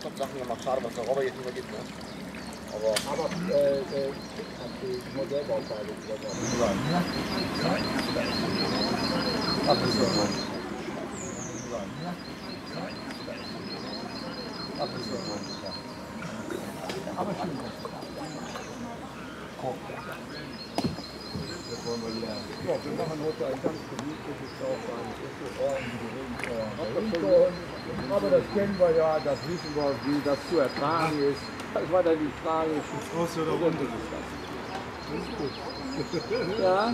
Top-Sachen gemacht. Schade, was der Robber jetzt immer gibt. Ne? Aber die Modellbauteile wieder da. Aber schön. Ja, wir machen heute ein ganz gemütliches Aufwand. Aber das kennen wir ja, das wissen wir, wie das zu ertragen ist. Das war dann die Frage, ist oder runter ist das? Das ist gut. Ja? Ja?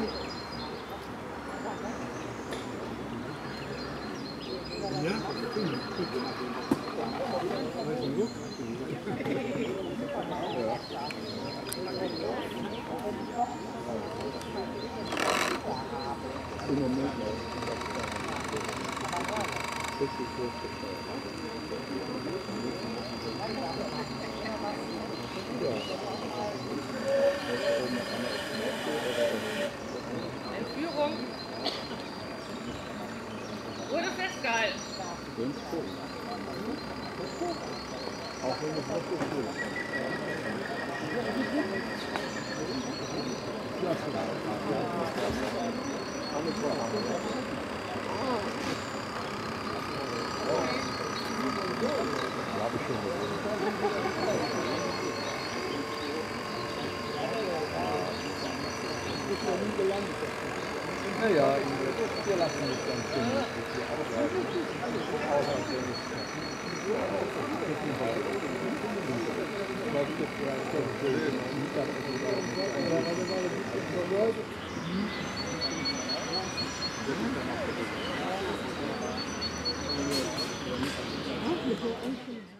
Im Moment richtig gut. Entführung wurde festgehalten. Auch wenn es nicht so schön ist. Ja, wir lassen mich ganz schön. Thank you.